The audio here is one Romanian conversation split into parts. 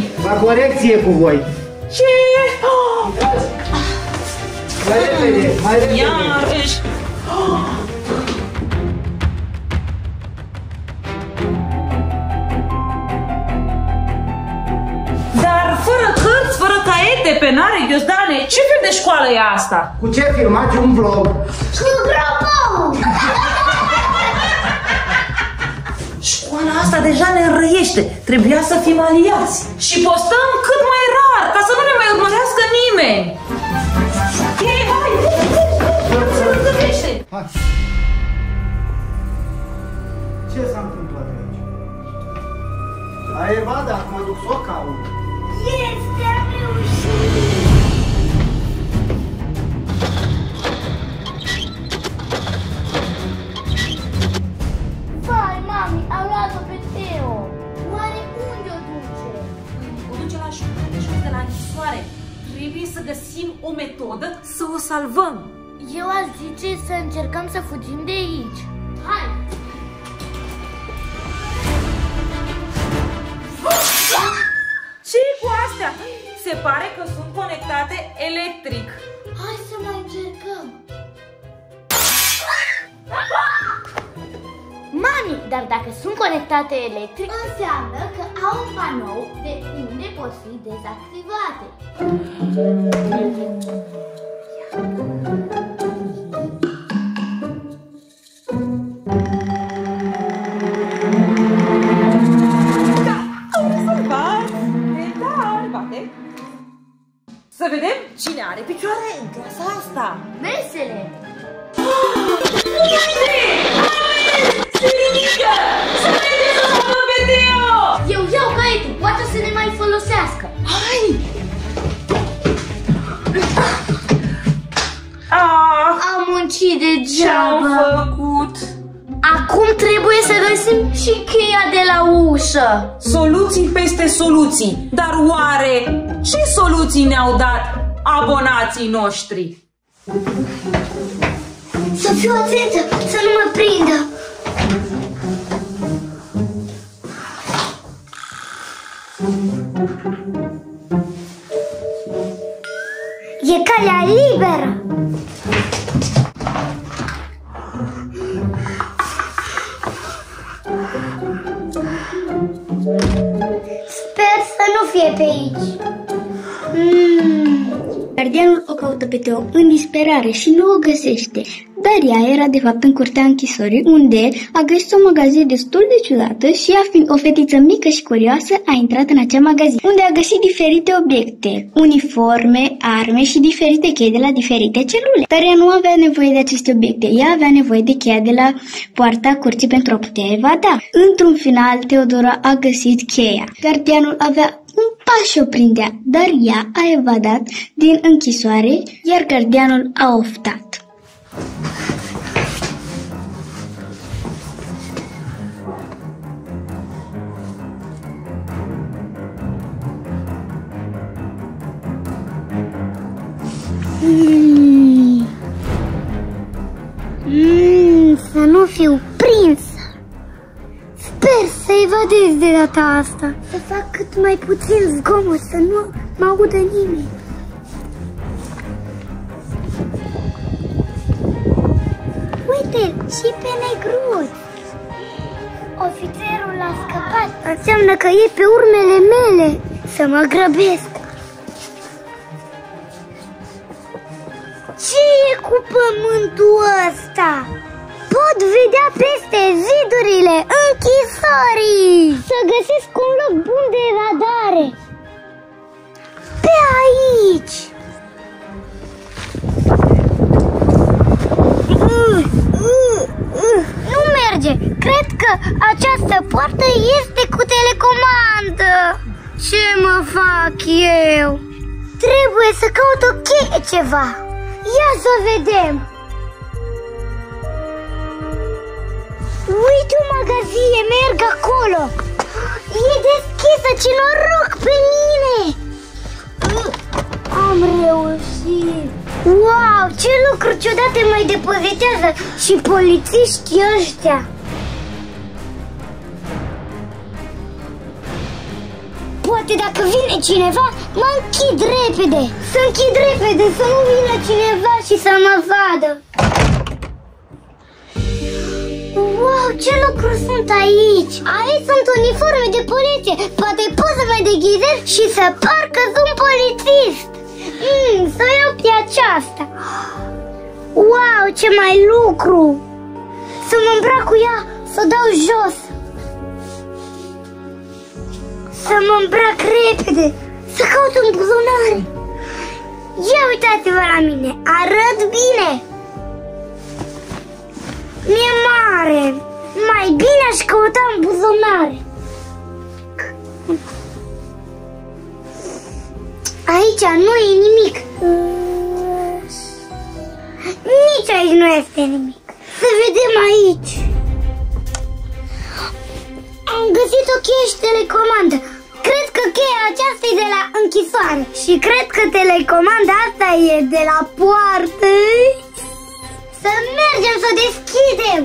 voi! La corecție cu voi! Ce? Mai repede, mai repede! Iarăși! Dar fără hârți, fără caiete, penare, ghiozdane, ce fel de școală e asta? Cu ce filmați un vlog? Cu gropou! Școala asta deja ne răiește. Trebuia să fim aliați. Și postăm cât mai rar, ca să nu ne mai urmărească nimeni. Hei, hai! Se răzăvește! Ce s-a întâmplat aici? La Evada, mă duc să o caut. Este, am reușit! Trebuie să găsim o metodă să o salvăm. Eu aș zice să încercăm să fugim de aici. Hai! Ce-i cu astea? Se pare că sunt conectate electric. Hai să mai încercăm. Mami, dar dacă sunt conectate electric, înseamnă că au un panou de unde pot fi dezactivate. Da, au rezolvat! Da, bate! Să vedem cine are picioare în clasa asta! Mesele! Sirinică! Să vedeți să salvăm pe Teo! Eu iau caietul, poate să ne mai folosească! Hai! Am muncit degeaba! Ce-am făcut? Acum trebuie să găsim și cheia de la ușă! Soluții peste soluții! Dar oare ce soluții ne-au dat abonații noștri? Să fiu atentă, să nu mă prindă! E calea liberă! Sper să nu fie pe aici. Gardianul o caută pe Teo în disperare și nu o găsește. Dar ea era de fapt în curtea închisorii, unde a găsit o magazie destul de ciudată și ea, fiind o fetiță mică și curioasă, a intrat în acea magazie, unde a găsit diferite obiecte, uniforme, arme și diferite chei de la diferite celule. Dar ea nu avea nevoie de aceste obiecte, ea avea nevoie de cheia de la poarta curții pentru a putea evada. Într-un final, Teodora a găsit cheia. Gardianul avea un pas și o prindea, dar ea a evadat din închisoare, iar gardianul a oftat. Să nu fiu prinsă. Sper să evadez de data asta. Să fac cât mai puțin zgomot, să nu mă audă nimeni. Și pe negruț. Ofițerul a scăpat. Înseamnă că e pe urmele mele. Să mă grăbesc. Ce e cu pământul ăsta? Pot vedea peste zidurile închisorii. Să găsesc un loc bun de evadare. Pe aici. Nu merge! Cred că această poartă este cu telecomandă! Ce mă fac eu? Trebuie să caut o cheie ceva! Ia să vedem! Uite o magazie, merg acolo! E deschisă, ce noroc pe mine! Am reușit! Wow, ce lucruri ciudate mai depozitează și polițiștii ăștia! poate dacă vine cineva, mă închid repede. Să închid repede, să nu vină cineva și să mă vadă. Wow, ce lucruri sunt aici! Aici sunt uniforme de poliție. Poate pot să mă deghizez și să par că sunt polițist. Să iau pe aceasta. Wow, ce mai lucru! Să mă îmbrac cu ea, să o dau jos. Să mă îmbrac repede, să caut în buzunar. Ia uitați-vă la mine, arăt bine. Mi-e mare. Mai bine aș căuta în buzunar. Aici nu e nimic. Nici aici nu este nimic. Să vedem aici. Am găsit o cheie și telecomandă. Cred că cheia aceasta e de la închisoare. Și cred că telecomanda asta e de la poartă. Să mergem să o deschidem.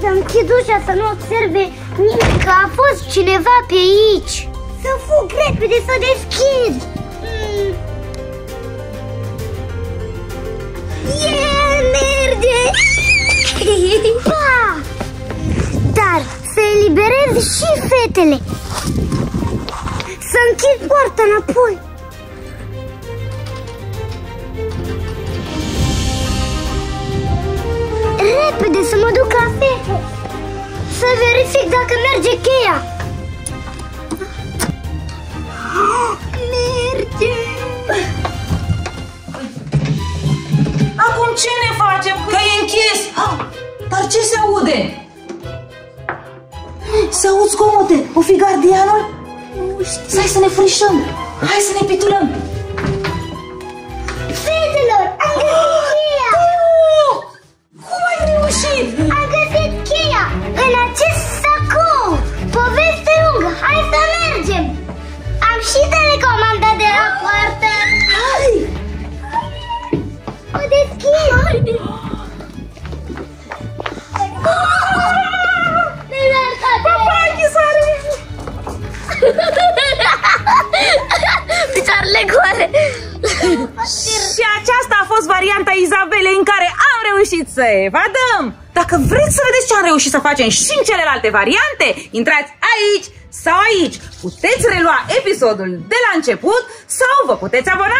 Să închid ușa să nu observe nimeni că a fost cineva pe aici. Să fug repede să o deschid. Merge! Pa! Dar să eliberez și fetele. Să închid poarta înapoi. Repede să mă duc la fete. Să verific dacă merge cheia. Merge! Acum ce ne facem? Că e închis! Dar ce se aude? Se aud zgomote! O fi gardianul? Nu știu. Hai să ne furișăm! Hai să ne pitulăm! Fetelor! Am găsit cheia! Cum ai reușit? Am găsit cheia! În acest sacou! Poveste lungă! Hai să mergem! Am și telecomanda de la poartă! Hai! O deschid! Papa, închisare! Deci arle goale! Și aceasta a fost varianta Izabelei în care am reușit să evadăm! Dacă vreți să vedeți ce am reușit să facem și în celelalte variante, intrați aici sau aici! Puteți relua episodul de la început sau vă puteți abona!